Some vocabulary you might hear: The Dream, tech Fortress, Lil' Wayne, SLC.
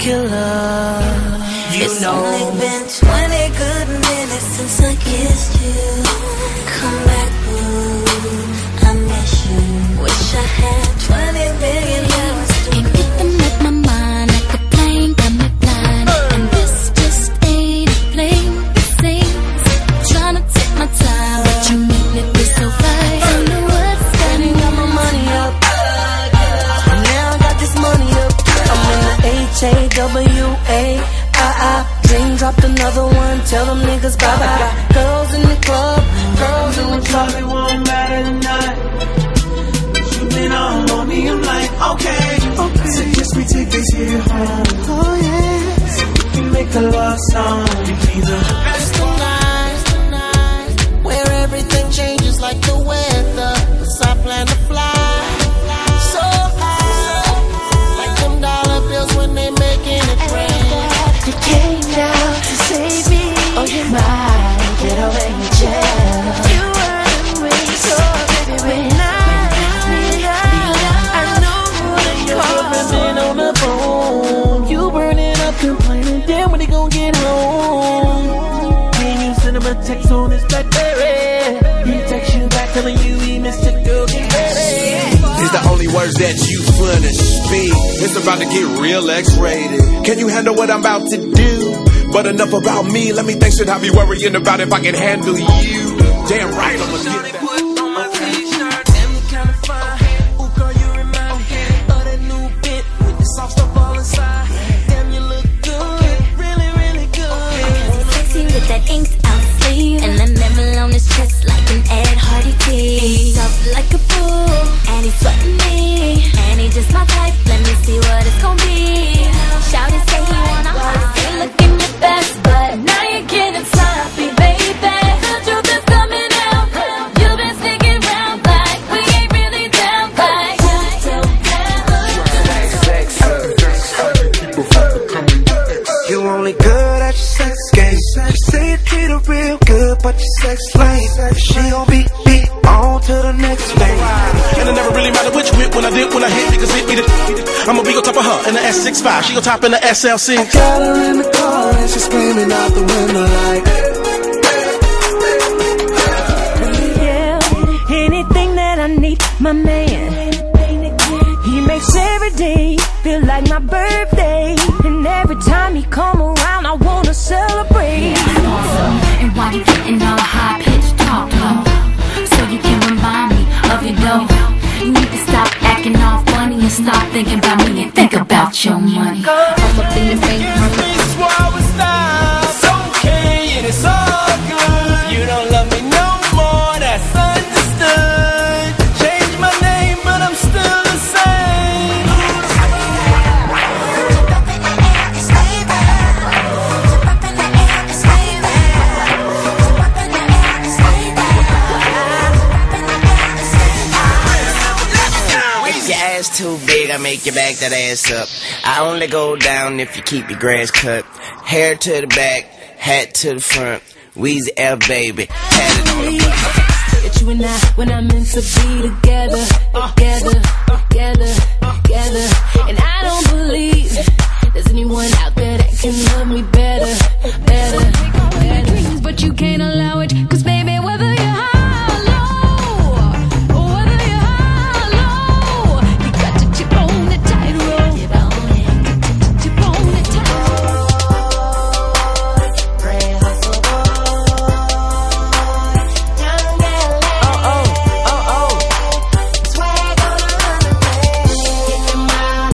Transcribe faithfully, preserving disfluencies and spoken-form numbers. killer. You it's know. Only been twenty good minutes since I kissed you. Come back, boo. I miss you. Wish I had twenty million hours to can't get them with my mind. I could blame them with blind. And this just ain't a plane. It seems I'm trying to take my time, but you make me feel so right. I know what's standing on my money up. And now I got this money up. I'm in the H A W A. Dream dropped another one, tell them niggas bye-bye. I got girls in the club, girls in the club. It won't matter tonight, but you been all on me, I'm like, okay, okay. So yes, we take this here home, oh yeah. So we can make a love song, we can either. It's the night, the night, where everything changes like the weather. Cause I plan to fly, so high, like them dollar bills when they making it rain. You came down to save me. Oh, you might get away with jail. You weren't with me, so baby, when I need you, I know that you're rapping on the phone. You burning up, complaining, damn, when he gon' get home. When you send him a text on his BlackBerry, he texts you back telling you he missed your girl, get ready. It's the only words that you furnish. Speak. It's about to get real X-rated. Can you handle what I'm about to do? But enough about me. Let me think. Should I be worrying about if I can handle you? Damn right, I'ma get that. six five, she gon' top in the S L C. I got her in the car and she's screaming out the window like, yeah, anything that I need, my man. He makes every day feel like my birthday, and every time he come around, I wanna celebrate. Yeah, I'm awesome. And why you getting all high pitched talk, ho? So you can remind me of your dough. You need to stop acting off funny and stop thinking about me and think about your money. I'm up in the bank. It's why we stop. It's okay and it's all good. You don't love me no more, that's understood. Change my name but I'm still the same. Too big, I make you back that ass up. I only go down if you keep your grass cut. Hair to the back, hat to the front. Weezy F, baby, tatted on the butt. It's you and I when I'm meant to be together, together, together, together. And I don't believe